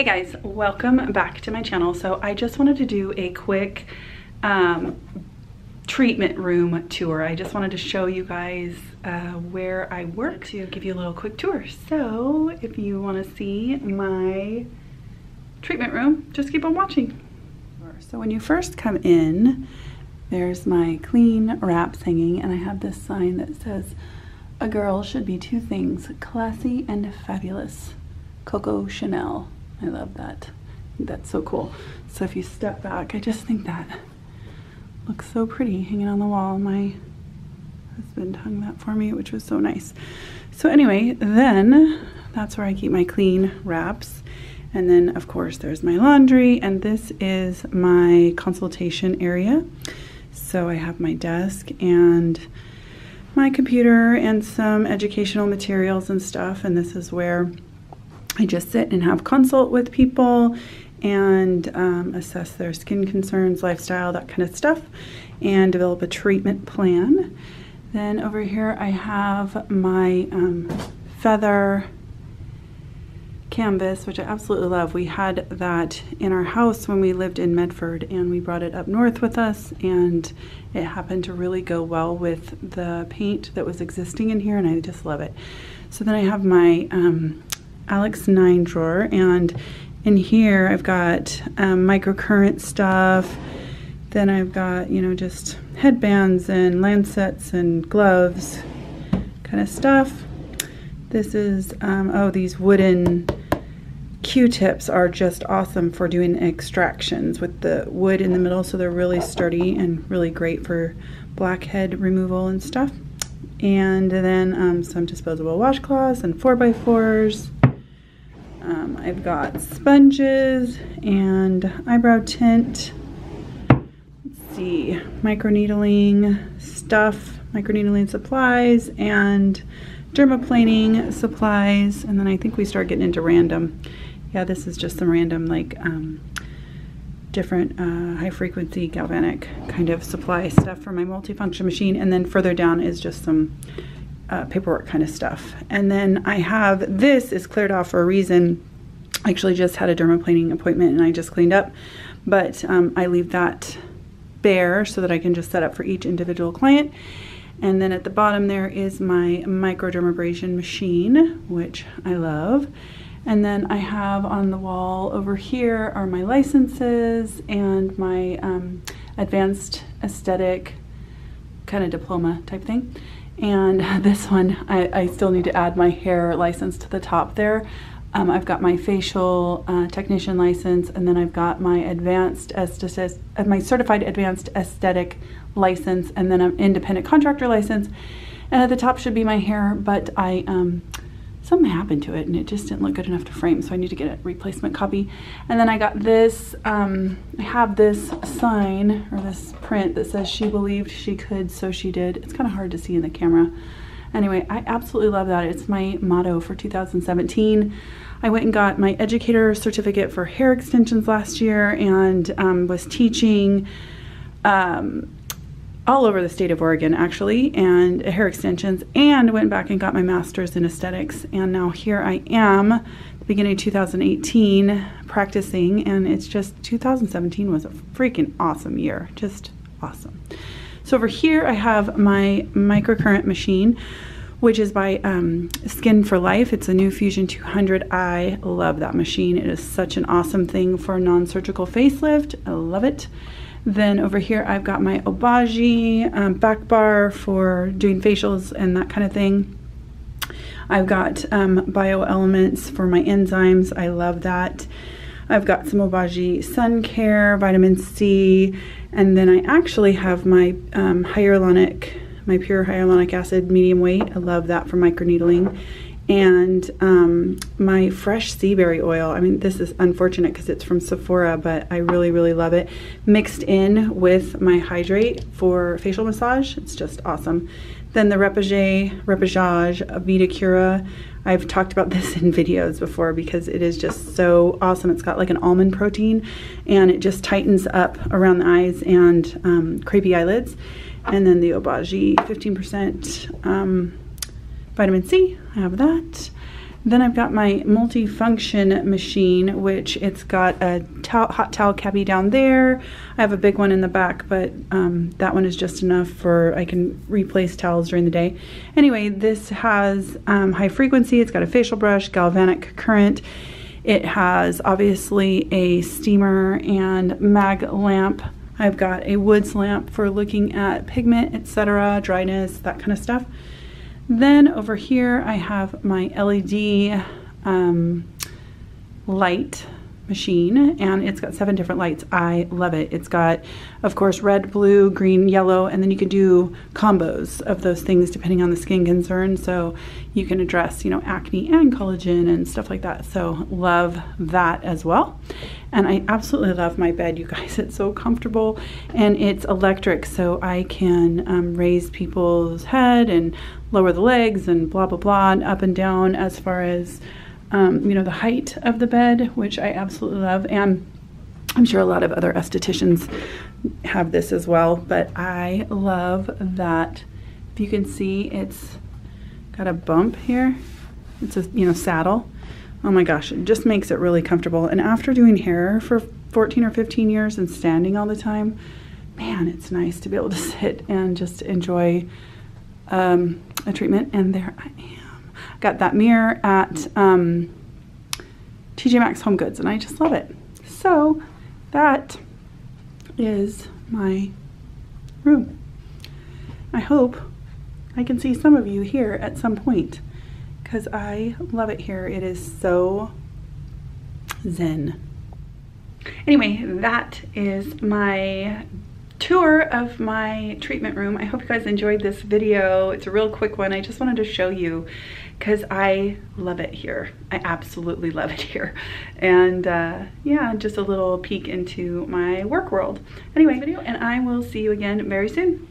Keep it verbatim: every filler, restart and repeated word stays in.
Hey guys, welcome back to my channel. So I just wanted to do a quick um, treatment room tour. I just wanted to show you guys uh, where I work to give you a little quick tour. So if you want to see my treatment room, just keep on watching. So when you first come in, there's my clean wraps hanging, and I have this sign that says, "A girl should be two things, classy and fabulous. Coco Chanel." I love that. That's so cool. So if you step back, I just think that looks so pretty hanging on the wall. My husband hung that for me, which was so nice. So anyway, then that's where I keep my clean wraps. And then of course there's my laundry, and this is my consultation area. So I have my desk and my computer and some educational materials and stuff, and this is where I just sit and have consult with people and um, assess their skin concerns, lifestyle, that kind of stuff, and develop a treatment plan. Then over here I have my um, feather canvas, which I absolutely love. We had that in our house when we lived in Medford, and we brought it up north with us, and it happened to really go well with the paint that was existing in here, and I just love it. So then I have my um, Alex nine drawer, and in here I've got um, microcurrent stuff. Then I've got, you know, just headbands and lancets and gloves kind of stuff. This is, um, oh, these wooden Q-tips are just awesome for doing extractions with the wood in the middle, so they're really sturdy and really great for blackhead removal and stuff. And then um, some disposable washcloths and four by fours. Um, I've got sponges and eyebrow tint. Let's see, microneedling stuff, microneedling supplies, and dermaplaning supplies. And then I think we start getting into random. Yeah, this is just some random, like um, different uh, high frequency galvanic kind of supply stuff for my multifunction machine. And then further down is just some uh, paperwork kind of stuff. And then I have, this is cleared off for a reason. I actually just had a dermaplaning appointment and I just cleaned up, but um, I leave that bare so that I can just set up for each individual client. And then at the bottom there is my microdermabrasion machine, which I love. And then I have on the wall over here are my licenses and my um, advanced aesthetic kind of diploma type thing. And this one, I, I still need to add my hair license to the top there. Um, I've got my facial uh, technician license, and then I've got my advanced aesthetist, uh, my certified advanced aesthetic license, and then an independent contractor license. And at the top should be my hair, but I um, something happened to it and it just didn't look good enough to frame, so I need to get a replacement copy. And then I got this. Um, I have this sign or this print that says "She believed she could, so she did." It's kind of hard to see in the camera. Anyway, I absolutely love that. It's my motto for two thousand seventeen. I went and got my educator certificate for hair extensions last year, and um, was teaching um, all over the state of Oregon, actually, and hair extensions, and went back and got my master's in aesthetics. And now here I am, the beginning of two thousand eighteen, practicing, and it's just, two thousand seventeen was a freaking awesome year, just awesome. So over here I have my microcurrent machine, which is by um, Skin for Life. It's a new Fusion two hundred. I love that machine. It is such an awesome thing for a non-surgical facelift. I love it. Then over here I've got my Obagi um, back bar for doing facials and that kind of thing. I've got um, bio elements for my enzymes. I love that. I've got some Obagi sun care, vitamin C, and then I actually have my um, hyaluronic, my pure hyaluronic acid medium weight. I love that for microneedling. And um, my fresh sea berry oil. I mean, this is unfortunate because it's from Sephora, but I really, really love it. Mixed in with my hydrate for facial massage. It's just awesome. Then the RepêChage, RepêChage, Vita Cura. I've talked about this in videos before because it is just so awesome. It's got like an almond protein, and it just tightens up around the eyes and um, crepey eyelids. And then the Obagi fifteen percent um, vitamin C, I have that. Then I've got my multifunction machine, which it's got a towel, hot towel cabbie down there. I have a big one in the back, but um, that one is just enough for I can replace towels during the day. Anyway, this has um, high frequency. It's got a facial brush, galvanic current. It has obviously a steamer and mag lamp. I've got a woods lamp for looking at pigment, et cetera, dryness, that kind of stuff. Then over here I have my L E D um, light machine, and it's got seven different lights. I love it. It's got, of course, red, blue, green, yellow, and then you can do combos of those things depending on the skin concern. So you can address, you know, acne and collagen and stuff like that. So love that as well. And I absolutely love my bed, you guys. It's so comfortable, and it's electric, so I can um, raise people's head and lower the legs and blah, blah, blah, and up and down as far as, um, you know, the height of the bed, which I absolutely love. And I'm sure a lot of other estheticians have this as well, but I love that. If you can see, it's got a bump here. It's a, you know, saddle. Oh my gosh, it just makes it really comfortable. And after doing hair for fourteen or fifteen years and standing all the time, man, it's nice to be able to sit and just enjoy um, a treatment. And there I am. Got that mirror at um, T J Maxx Home Goods, and I just love it. So that is my room. I hope I can see some of you here at some point, because I love it here. It is so zen. Anyway, that is my tour of my treatment room. I hope you guys enjoyed this video. It's a real quick one. I just wanted to show you because I love it here. I absolutely love it here. And uh, yeah, just a little peek into my work world. Anyway, video, and I will see you again very soon.